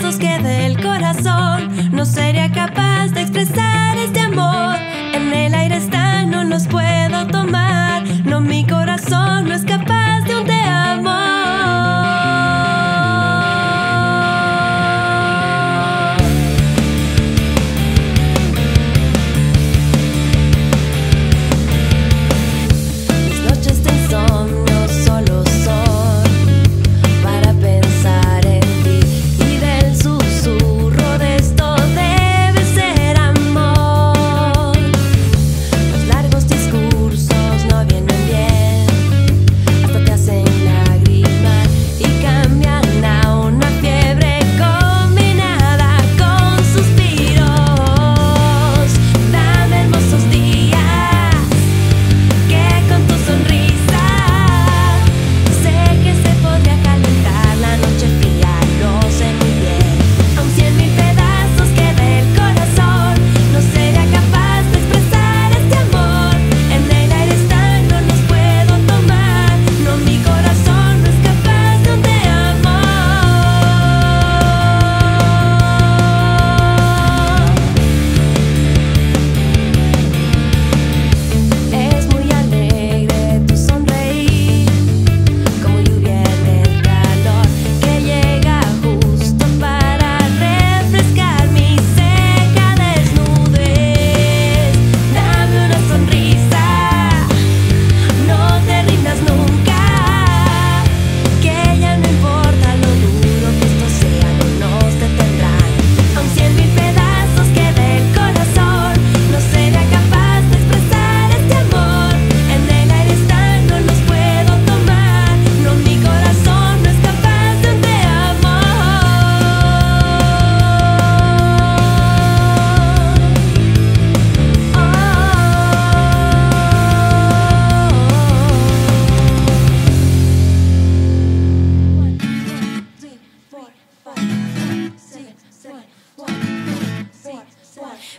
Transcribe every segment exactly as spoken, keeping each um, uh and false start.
besos que del corazón no sería capaz de expresar este amor. En el aire está, no los puedo tomar. No, mi corazón no es capaz de un te amo.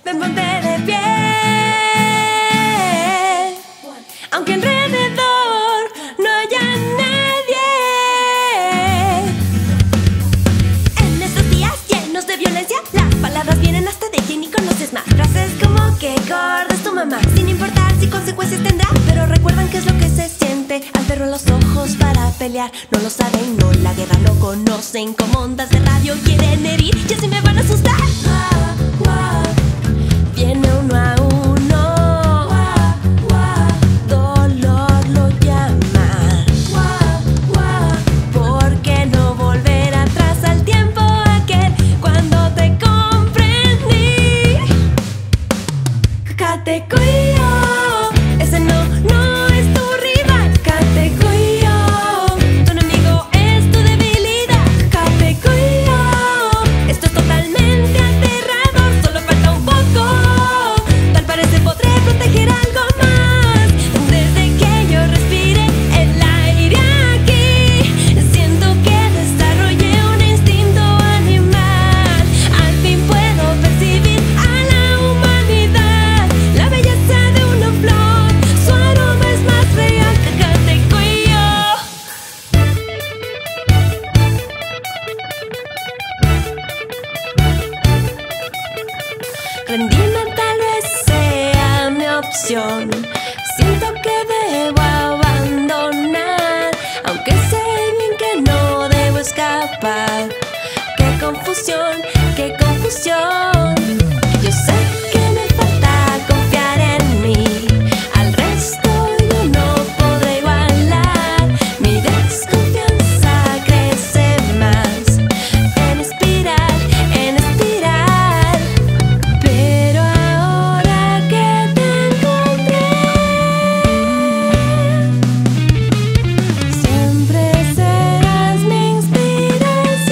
Ven, ponte de pie, aunque alrededor no haya nadie. En estos días llenos de violencia, las palabras vienen hasta de ti, ni conoces más. Frases como que gorda es tu mamá, sin importar si consecuencias tendrá, pero recuerdan qué es lo que se siente al perro en los ojos para pelear. No lo saben, no la guerra, no conocen como ondas de radio quieren herir, y así me van a asustar. Viene uno a uno, gua, gua. Dolor lo llama, gua, gua. Porque no volver atrás al tiempo aquel cuando te comprendí. Catecuyo, ese no, no es tu rival. Catecuyo, tu enemigo es tu debilidad. Catecuyo, esto es totalmente aterrador. Rendimiento tal vez sea mi opción. Siento que debo abandonar, aunque sé bien que no debo escapar. Qué confusión, qué confusión. Yo sé que me falta confiar en mí. Al resto yo no podré igualar. Mi desconfianza crece más en espiral, en espiral. Siempre serás mi inspiración.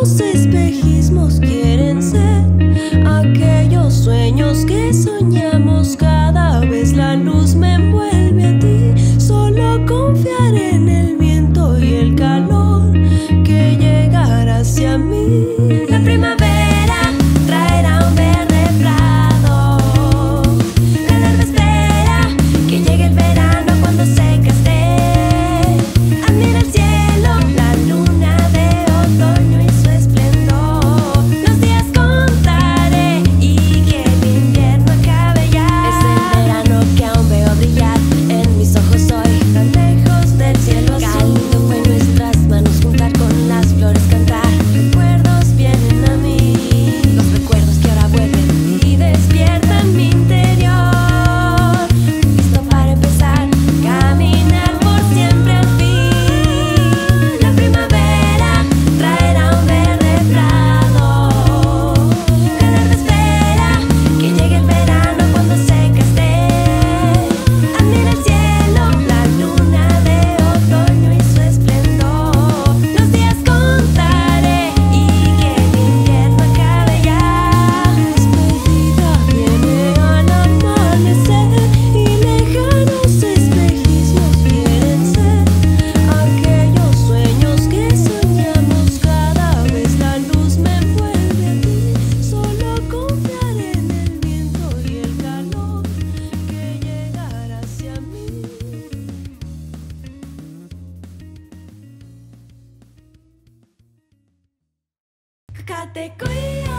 los espejismos quieren ser aquellos sueños que soñamos. Cada vez la luz me envuelve a ti. Solo confiar en el viento y el calor que llegará hacia mí. La primavera traerá un verde prado. El alma espera que llegue el verano cuando se caste. Admira el cielo, la luna de otoño y su esplendor. Los días contaré y que el invierno acabe ya. Es el verano que aún veo brillar en mis ojos hoy, tan lejos del cielo azul. Cálido fue nuestras manos juntar con las flores cantar. Te cuida.